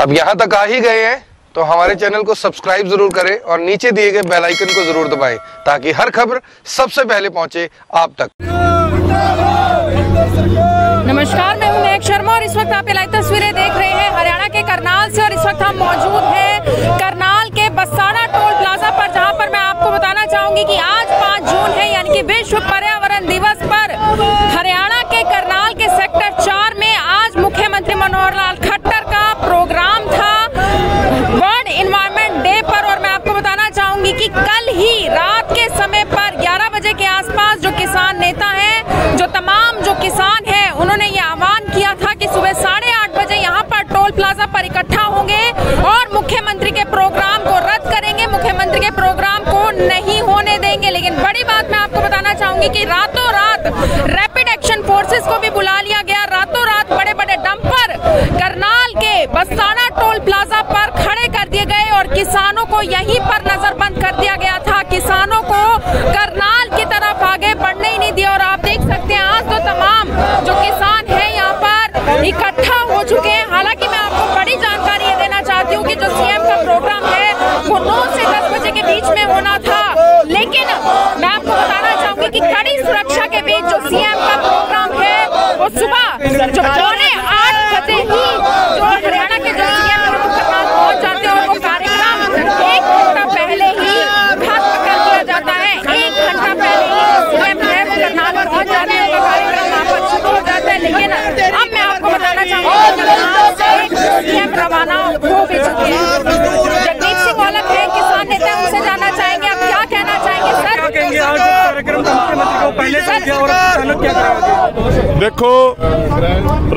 अब यहाँ तक आ ही गए हैं तो हमारे चैनल को सब्सक्राइब जरूर करें और नीचे दिए गए बेल आइकन को जरूर दबाएं ताकि हर खबर सबसे पहले पहुंचे आप तक। नमस्कार, मैं हूं विशेष शर्मा और इस वक्त आप ये लाइव तस्वीरें देख रहे हैं हरियाणा के करनाल से और इस वक्त हम मौजूद हैं करनाल के बसताड़ा टोल प्लाजा पर, जहाँ पर मैं आपको बताना चाहूंगी की आज 5 जून है, यानी की विश्व पर्यावरण दिवस पर हरियाणा के करनाल के सेक्टर 4 में आज मुख्यमंत्री मनोहर लाल खट्टर का प्रोग्राम था वर्ल्ड एनवायरनमेंट डे पर। और मैं आपको बताना चाहूंगी कि कल ही रात के समय पर 11 बजे के आसपास जो किसान नेता हैं, जो तमाम जो किसान हैं, उन्होंने ये आह्वान किया था कि सुबह 8:30 बजे यहाँ पर टोल प्लाजा पर इकट्ठा होंगे और मुख्यमंत्री के प्रोग्राम को रद्द करेंगे, मुख्यमंत्री के प्रोग्राम को नहीं होने देंगे। लेकिन बड़ी बात मैं आपको बताना चाहूंगी कि रातों रात रैपिड एक्शन फोर्सेस को भी बुला लिया गया, रातों रात बड़े बड़े डंपर करनाल के बसताड़ा टोल प्लाजा पर खड़े कर दिए गए और किसानों को यहीं पर नजरबंद कर दिया गया था, किसानों को करनाल की तरफ आगे बढ़ने ही नहीं दिया। और आप देख सकते हैं आज तो तमाम जो किसान हैं यहाँ पर इकट्ठा हो चुके हैं। हालांकि मैं आपको बड़ी जानकारी ये देना चाहती हूँ कि जो सीएम का प्रोग्राम है वो 9 से 10 बजे के बीच में होना था, लेकिन मैं आपको बताना चाहूंगी कि कड़ी सुरक्षा के बीच जो सीएम का प्रोग्राम है वो सुबह जो 8:15 बजे ही जो हरियाणा के जो सीएम पहुंच जाते हैं और वो कार्यक्रम 1 घंटा पहले ही खत्म कर दिया जाता है। 1 घंटा पहले ही सीएम है वो करनाल पहुंच जाते हैं, कार्यक्रम वहाँ पर शुरू हो जाता है। लेकिन अब मैं आपको बताना चाहूँगी सीएम रवाना हो भी चुके हैं। जगदीप सिंह औलख है किसान नेता, उनसे जानना चाहेंगे आप क्या कहना चाहेंगे। देखो,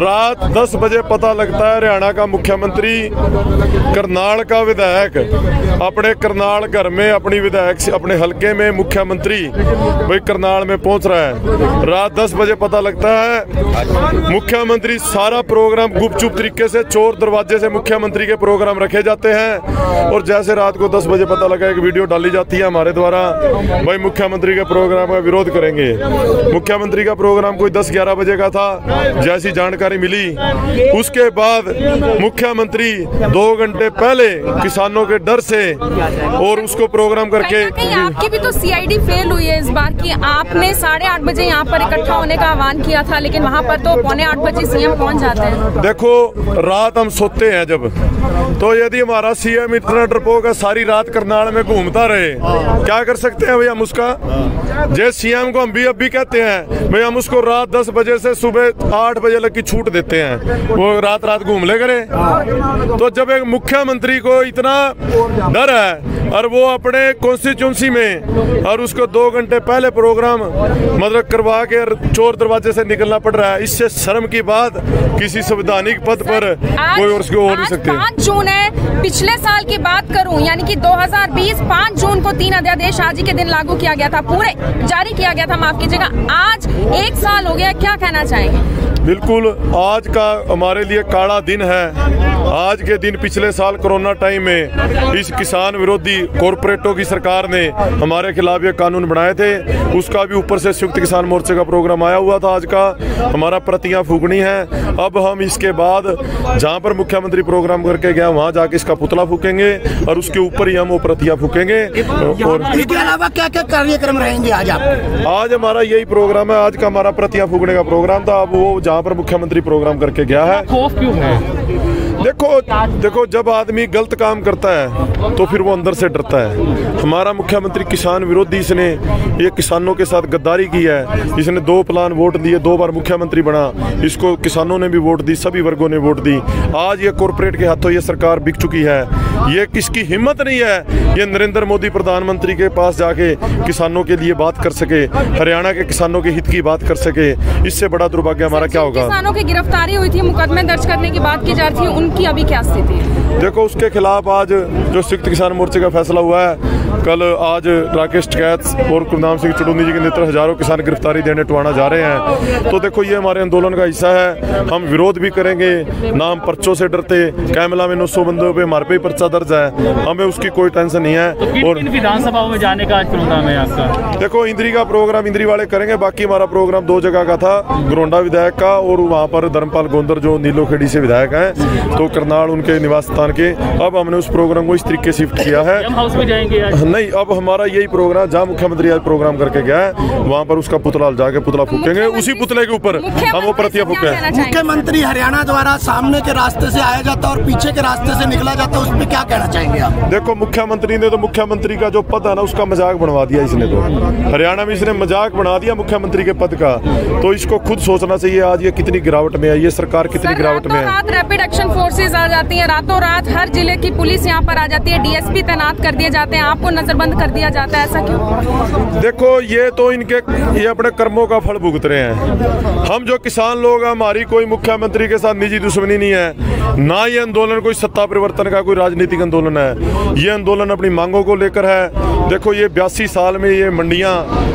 रात 10 बजे पता लगता है हरियाणा का मुख्यमंत्री करनाल का विधायक अपने करनाल घर में अपनी विधायक अपने हलके में मुख्यमंत्री भाई करनाल में पहुंच रहा है। रात 10 बजे पता लगता है मुख्यमंत्री सारा प्रोग्राम गुपचुप तरीके से चोर दरवाजे से मुख्यमंत्री के प्रोग्राम रखे जाते हैं और जैसे रात को 10 बजे पता लगा एक वीडियो डाली जाती है हमारे द्वारा भाई मुख्यमंत्री के प्रोग्राम का विरोध करेंगे। मुख्यमंत्री का प्रोग्राम कोई 10-11 बजे का था, जैसी जानकारी मिली उसके बाद मुख्यमंत्री 2 घंटे पहले किसानों के डर से और उसको प्रोग्राम करके आपकी भी तो सीआईडी फेल हुई है इस बार की। आपने 8:30 बजे यहाँ पर इकट्ठा होने का आह्वान किया था लेकिन वहाँ पर तो 7:45 बजे सीएम पहुँच जाते हैं। देखो, रात हम सोते हैं जब, तो यदि हमारा सीएम इतना डरपोक है सारी रात करनाल में घूमता रहे, क्या कर सकते हैं भैया हम उसका। जय सीएम को हम भी अब भी कहते हैं भैया हम उसको रात 10 बजे से सुबह 8 बजे लग की छूट देते हैं, वो रात घूम ले करे। तो जब एक मुख्यमंत्री को इतना डर है और वो अपने कॉन्स्टिट्यूंसी में और उसको 2 घंटे पहले प्रोग्राम मतलब करवा के चोर दरवाजे से निकलना पड़ रहा है, इससे शर्म की बात किसी संवैधानिक पद पर कोई और उसको हो नहीं सकती। 5 जून है, पिछले साल की बात करूं यानी कि 2020 5 जून को 3 अध्यादेश आज ही के दिन लागू किया गया था, पूरे जारी किया गया था, माफ कीजिएगा। आज 1 साल हो गया, क्या कहना चाहेंगे। बिल्कुल, आज का हमारे लिए काला दिन है। आज के दिन पिछले साल कोरोना टाइम में इस किसान विरोधी कॉरपोरेटों की सरकार ने हमारे खिलाफ ये कानून बनाए थे, उसका भी ऊपर से संयुक्त किसान मोर्चे का प्रोग्राम आया हुआ था आज का, हमारा प्रतियां फूकनी है। अब हम इसके बाद जहां पर मुख्यमंत्री प्रोग्राम करके गया वहां जाके इसका पुतला फूकेंगे और उसके ऊपर ही हम वो प्रतियां फूकेंगे। और इसके अलावा क्या क्या कार्यक्रम रहेंगे आज आप? आज हमारा यही प्रोग्राम है, आज का हमारा प्रतियां फूकने का प्रोग्राम था। अब वो पर मुख्यमंत्री प्रोग्राम करके गया है। खौफ क्यों है? देखो, जब आदमी गलत काम करता है तो फिर वो अंदर से डरता है। हमारा मुख्यमंत्री किसान विरोधी, इसने ये किसानों के साथ गद्दारी की है, इसने 2 प्लान वोट दिए, 2 बार मुख्यमंत्री बना, इसको किसानों ने भी वोट दी, सभी वर्गों ने वोट दी। आज ये कॉरपोरेट के हाथों ये सरकार बिक चुकी है, ये किसकी हिम्मत नहीं है ये नरेंद्र मोदी प्रधानमंत्री के पास जाके किसानों के लिए बात कर सके, हरियाणा के किसानों के हित की बात कर सके। इससे बड़ा दुर्भाग्य हमारा क्या होगा। किसानों की गिरफ्तारी हुई थी, मुकदमे दर्ज करने की बात की जा रही थी, उनकी अभी क्या स्थिति है? देखो उसके खिलाफ आज जो संयुक्त किसान मोर्चे का फैसला हुआ है, कल आज राकेश टिकैत और गुरदाम सिंह चुडुंदी जी के नेतृत्व हजारों किसान गिरफ्तारी देने टुवाना जा रहे हैं। तो देखो ये हमारे आंदोलन का हिस्सा है, हम विरोध भी करेंगे, ना हम पर्चों से डरते। कैमला में 900 बंदों पे हमारे पे ही पर्चा दर्ज है, हमें उसकी कोई टेंशन नहीं है। और विधानसभा में जाने का आज प्रोग्राम है आपका? देखो इंद्री का प्रोग्राम इंद्री वाले करेंगे, बाकी हमारा प्रोग्राम दो जगह का था, ग्रोंडा विधायक का और वहाँ पर धर्मपाल गोंदर जो नीलोखेड़ी से विधायक हैं तो करनाल उनके निवास स्थान के। अब हमने उस प्रोग्राम को इस तरीके शिफ्ट किया है, हाउस में जाएंगे नहीं, अब हमारा यही प्रोग्राम जहाँ मुख्यमंत्री आज प्रोग्राम करके गया है वहाँ पर उसका पुतला जाके पुतला फूकेंगे, उसी पुतले के ऊपर हम वो प्रतिया फूकेंगे। मुख्यमंत्री हरियाणा द्वारा सामने के रास्ते से आया जाता और पीछे के रास्ते से निकला जाता, उस पर क्या कहना चाहेंगे आप? देखो मुख्यमंत्री ने तो मुख्यमंत्री का जो पद है ना उसका मजाक बनवा दिया इसने, तो हरियाणा में इसने मजाक बना दिया मुख्यमंत्री के पद का। तो इसको खुद सोचना चाहिए आज ये कितनी गिरावट में है, ये सरकार कितनी गिरावट में है। रात रैपिड एक्शन फोर्सेज आ जाती है, रातों रात हर जिले की पुलिस यहाँ पर आ जाती है, डीएसपी तैनात कर दिए जाते हैं, आपको नजरबंद कर दिया जाता है, ऐसा क्यों? देखो ये तो इनके ये अपने कर्मों का फल भुगत रहे हैं। हम जो किसान लोग हैं हमारी कोई मुख्यमंत्री के साथ निजी दुश्मनी नहीं है, ना ये आंदोलन कोई सत्ता परिवर्तन का कोई राजनीतिक आंदोलन है, ये आंदोलन अपनी मांगों को लेकर है। देखो ये 82 साल में ये मंडियाँ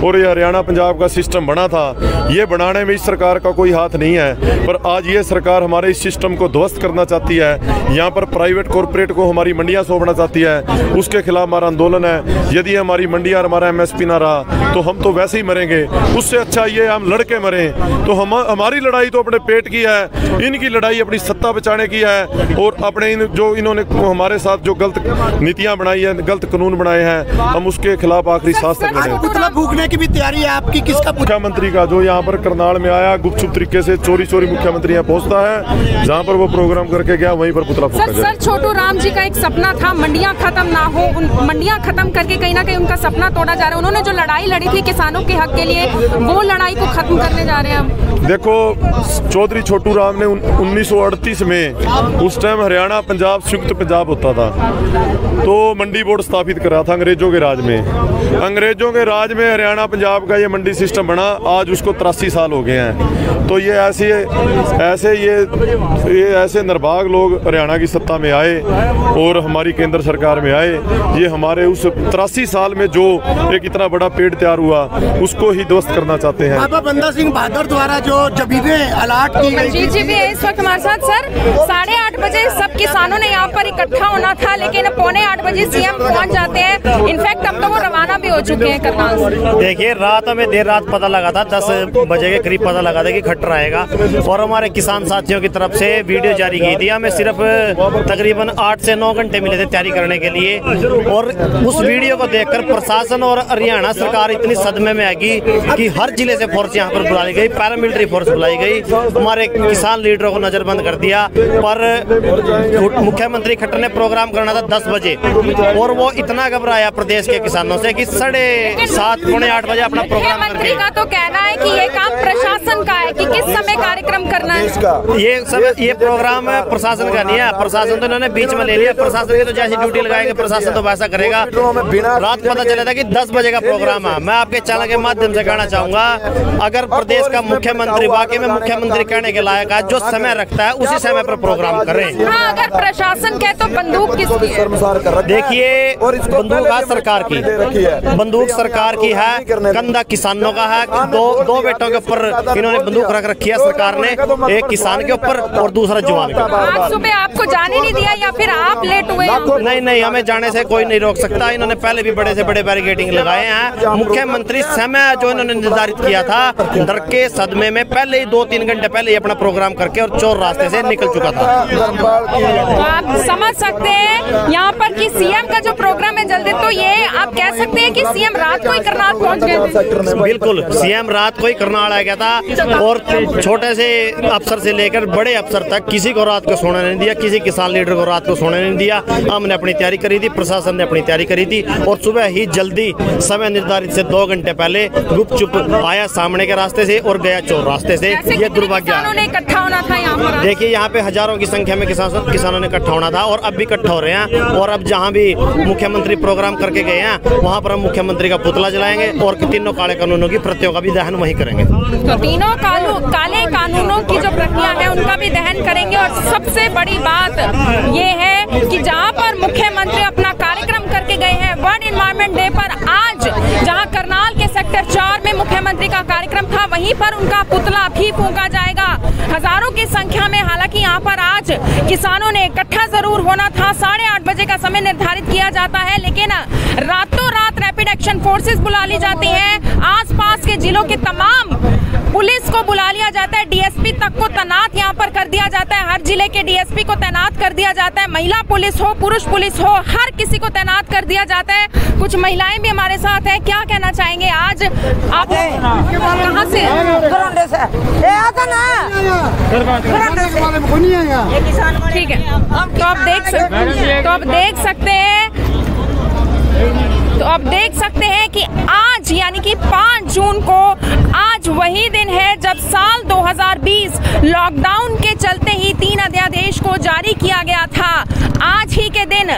और ये हरियाणा पंजाब का सिस्टम बना था, ये बनाने में इस सरकार का कोई हाथ नहीं है, पर आज ये सरकार हमारे इस सिस्टम को ध्वस्त करना चाहती है, यहाँ पर प्राइवेट कॉर्पोरेट को हमारी मंडियाँ सौंपना चाहती है, उसके खिलाफ हमारा आंदोलन है। यदि हमारी मंडियाँ हमारा MSP ना रहा तो हम तो वैसे ही मरेंगे, उससे अच्छा ये हम लड़के मरें। तो हमारी लड़ाई तो अपने पेट की है, इनकी लड़ाई अपनी सत्ता बचाने की है, और अपने जो इन्होंने हमारे साथ जो गलत नीतियाँ बनाई है, गलत कानून बनाए हैं, हम उसके खिलाफ आखिरी सांस तक लड़ेंगे की भी तैयारी है आपकी। किसका? मुख्यमंत्री का, जो यहाँ पर करनाल में आया गुपचुप तरीके से चोरी चोरी मुख्यमंत्री यहाँ पहुँचता है, जहाँ पर वो प्रोग्राम करके गया वहीं पर पुतला फूका। सर छोटू राम जी का एक सपना था मंडियाँ खत्म ना हो, मंडियाँ खत्म करके कहीं ना कहीं उनका सपना तोड़ा जा रहा है। उन्होंने जो लड़ाई लड़ी थी किसानों के हक के लिए, वो लड़ाई को खत्म करने जा रहे हैं हम। देखो चौधरी छोटू राम ने 1938 में, उस टाइम हरियाणा पंजाब संयुक्त पंजाब होता था, तो मंडी बोर्ड स्थापित करा था अंग्रेजों के राज में। अंग्रेजों के राज में हरियाणा पंजाब का ये मंडी सिस्टम बना, आज उसको 83 साल हो गए हैं। तो ये ऐसे निर्भाग लोग हरियाणा की सत्ता में आए और हमारी केंद्र सरकार में आए, ये हमारे उस 83 साल में जो एक इतना बड़ा पेड़ तैयार हुआ उसको ही ध्वस्त करना चाहते हैं। बाबा बंदा सिंह बहादुर द्वारा जो जबीरें अलाट की गई जी जी भी इस वक्त हमारे साथ। सर 8:30 बजे सब किसानों ने यहाँ पर इकट्ठा होना था, लेकिन 9:15 बजे CM पहुँच जाते हैं, इनफैक्ट अब तो वो रवाना भी हो चुके हैं करनाल से। देखिए रात हमें देर रात पता लगा था, 10 बजे के करीब पता लगा था कि खट्टर आएगा, और हमारे किसान साथियों की तरफ से वीडियो जारी की थी। हमें सिर्फ तकरीबन 8 से 9 घंटे मिले थे तैयारी करने के लिए, और उस वीडियो को देखकर प्रशासन और हरियाणा सरकार इतनी सदमे में आएगी कि हर जिले से फोर्स यहाँ पर बुलाई गई, पैरामिलिट्री फोर्स बुलाई गई, हमारे किसान लीडरों को नजरबंद कर दिया। पर मुख्यमंत्री खट्टर ने प्रोग्राम करना था 10 बजे, और वो इतना घबराया प्रदेश के किसानों से कि 7:30-8 बजे अपना प्रोग्राम मुख्यमंत्री का तो कहना है कि ये काम प्रशासन का है कि किस समय कार्यक्रम करना है, ये प्रोग्राम प्रशासन का नहीं है। प्रशासन तो इन्होंने बीच में ले लिया, प्रशासन की तो जैसी ड्यूटी लगाएंगे प्रशासन तो वैसा करेगा। रात पता चला था कि 10 बजे का प्रोग्राम है। मैं आपके चैनल के माध्यम से कहना चाहूँगा, अगर प्रदेश का मुख्यमंत्री वाकई में मुख्यमंत्री कहने के लायक है, जो समय रखता है उसी समय पर प्रोग्राम करें। हाँ, अगर प्रशासन कहे तो बंदूक किसकी है? देखिए बंदूक आज सरकार की, बंदूक सरकार की है, कंधा किसानों का है। दो बेटों के ऊपर इन्होंने बंदूक रख रखी है सरकार ने, एक किसान के ऊपर और दूसरा जवान के ऊपर। आज सुबह आपको जाने नहीं दिया या फिर आप लेट हुए? नहीं, हमें जाने से कोई नहीं रोक सकता, इन्होंने पहले भी बड़े से बड़े बैरिकेडिंग लगाए हैं। मुख्यमंत्री समय जो इन्होंने निर्धारित किया था डर के सदमे में पहले ही 2-3 घंटे पहले ही अपना प्रोग्राम करके और चोर रास्ते से निकल चुका था। तो आप समझ सकते हैं यहाँ पर कि CM का जो प्रोग्राम है जल्दी, तो ये आप कह सकते हैं कि CM रात को ही करनाल पहुँच गए? बिल्कुल, CM रात को ही करनाल आ गया था, और छोटे से अफसर से लेकर बड़े अफसर तक किसी को रात को सोने नहीं दिया, किसी किसान लीडर को रात को सोने नहीं दिया। हमने अपनी तैयारी करी थी, प्रशासन ने अपनी तैयारी करी थी, और सुबह ही जल्दी समय निर्धारित से 2 घंटे पहले गुपचुप आया सामने के रास्ते से और गया चोर रास्ते से। ये दुर्भाग्य। इकट्ठा होना था यहाँ पर? देखिए यहाँ पे हजारों की संख्या में किसानों ने इकट्ठा होना था, और अब भी इकट्ठा हो रहे हैं, और अब जहाँ भी मुख्यमंत्री प्रोग्राम करके गए हैं वहाँ पर हम मुख्यमंत्री का पुतला जलाएंगे, और तीनों काले कानूनों की प्रतियों का भी दहन वही करेंगे। तो तीनों काले कानूनों की जो प्रतियां हैं उनका भी दहन करेंगे, और सबसे बड़ी बात ये है पर उनका पुतला भी फूंका जाएगा। हजारों की संख्या में हालांकि यहाँ पर आज किसानों ने इकट्ठा जरूर होना था। 8:30 बजे का समय निर्धारित किया जाता है, लेकिन रातों रात रैपिड एक्शन फोर्सेस बुला ली जाती हैं। आसपास के जिलों के तमाम पुलिस को बुला लिया जाता है, डीएसपी तक को तैनात यहाँ पर कर दिया जाता है। हर जिले के डीएसपी को तैनात कर दिया जाता है, महिला पुलिस हो पुरुष पुलिस हो हर किसी को तैनात कर दिया जाता है। कुछ महिलाएं भी हमारे साथ हैं, क्या कहना चाहेंगे आज आप कहाँ से? ठीक है, तो आप देख सकते हैं कि आज यानी कि 5 जून को आज वही दिन है जब साल 2020 लॉकडाउन के चलते ही 3 अध्यादेश को जारी किया गया था। आज ही के दिन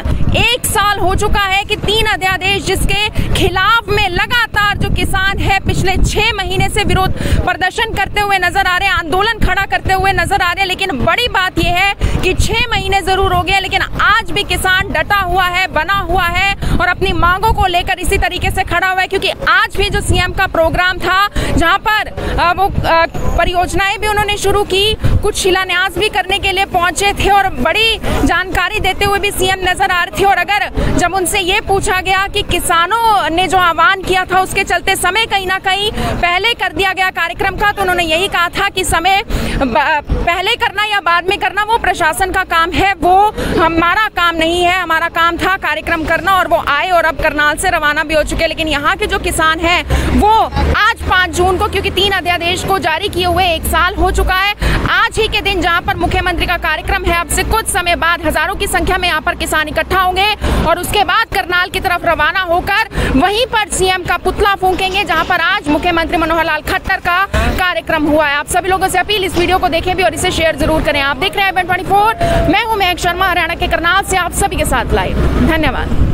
1 साल हो चुका है कि 3 अध्यादेश जिसके खिलाफ में लगातार जो किसान है पिछले 6 महीने से विरोध प्रदर्शन करते हुए नजर आ रहे हैं, आंदोलन खड़ा करते हुए नजर आ रहे हैं। लेकिन बड़ी बात यह है कि 6 महीने जरूर हो गए, लेकिन आज भी किसान डटा हुआ है, बना हुआ है और अपनी मांगों को लेकर इसी तरीके से खड़ा हुआ है। क्योंकि आज भी जो सीएम का प्रोग्राम था जहां पर वो परियोजनाएं भी उन्होंने शुरू की, कुछ शिलान्यास भी करने के लिए पहुंचे थे और बड़ी जानकारी देते हुए भी सीएम नजर आ रहे थे। और अगर जब उनसे ये पूछा गया कि किसानों ने जो आह्वान किया था उसके चलते समय कहीं ना कहीं पहले कर दिया गया कार्यक्रम का, तो उन्होंने यही कहा था कि समय पहले करना या बाद में करना वो प्रशासन का काम है, वो हमारा काम नहीं है। हमारा काम था कार्यक्रम करना और वो आए और अब करनाल से रवाना भी हो चुके। लेकिन यहाँ के जो किसान हैं वो आज 5 जून को, क्योंकि 3 अध्यादेश को जारी किए हुए 1 साल हो चुका है, आज ही के दिन जहाँ पर मुख्यमंत्री का कार्यक्रम है अब से कुछ समय बाद हजारों की संख्या में यहाँ पर किसान इकट्ठा होंगे और उसके बाद करनाल की तरफ रवाना होकर वहीं पर सीएम का पुतला फूंकेंगे जहाँ पर आज मुख्यमंत्री मनोहर लाल खट्टर का कार्यक्रम हुआ है। आप सभी लोगों से अपील, इस वीडियो को देखें भी और इसे शेयर जरूर करें। आप देख रहे हैं IBN24, मैं हूँ विशेष शर्मा हरियाणा के करनाल से आप सभी के साथ लाइव। धन्यवाद।